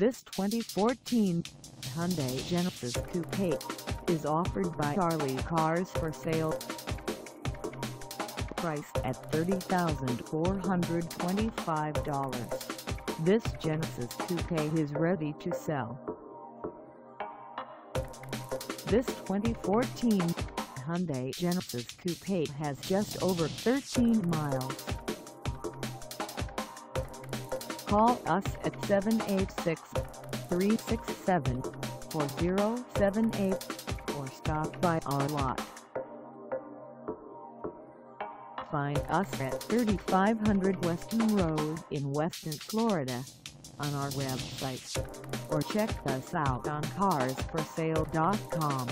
This 2014 Hyundai Genesis Coupe is offered by Ali Cars For Sale. Priced at $30,425, this Genesis Coupe is ready to sell. This 2014 Hyundai Genesis Coupe has just over 13 miles. Call us at 786-367-4078 or stop by our lot. Find us at 3500 Weston Road in Weston, Florida, on our website, or check us out on carsforsale.com.